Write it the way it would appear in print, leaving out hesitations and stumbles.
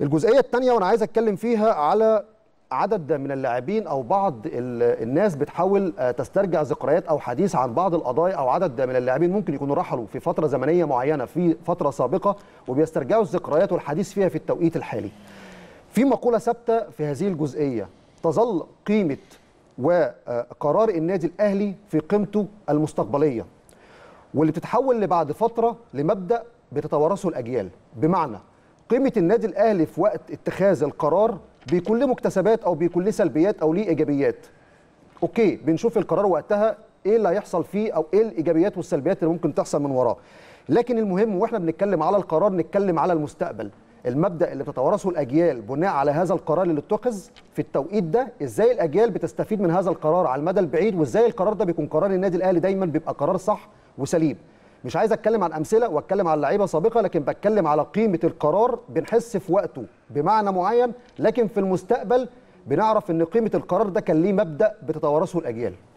الجزئيه الثانيه وانا عايز اتكلم فيها على عدد من اللاعبين او بعض الناس بتحاول تسترجع ذكريات او حديث عن بعض القضايا او عدد من اللاعبين ممكن يكونوا رحلوا في فتره زمنيه معينه في فتره سابقه وبيسترجعوا الذكريات والحديث فيها في التوقيت الحالي. في مقوله ثابته في هذه الجزئيه تظل قيمه وقرار النادي الاهلي في قيمته المستقبليه واللي بتتحول لبعد فتره لمبدا بتتوارثه الاجيال، بمعنى قيمه النادي الاهلي في وقت اتخاذ القرار بيكون له مكتسبات او بيكون له سلبيات او ليه ايجابيات. اوكي، بنشوف القرار وقتها ايه اللي هيحصل فيه او ايه الايجابيات والسلبيات اللي ممكن تحصل من وراه، لكن المهم واحنا بنتكلم على القرار نتكلم على المستقبل، المبدا اللي بتتوارثه الاجيال بناء على هذا القرار اللي اتخذ في التوقيت ده، ازاي الاجيال بتستفيد من هذا القرار على المدى البعيد، وازاي القرار ده بيكون قرار النادي الاهلي دايما بيبقى قرار صح وسليم. مش عايز اتكلم عن امثله واتكلم عن لعيبه سابقه، لكن بتكلم على قيمه القرار بنحس في وقته بمعنى معين، لكن في المستقبل بنعرف ان قيمه القرار ده كان ليه مبدا بتتوارثه الاجيال.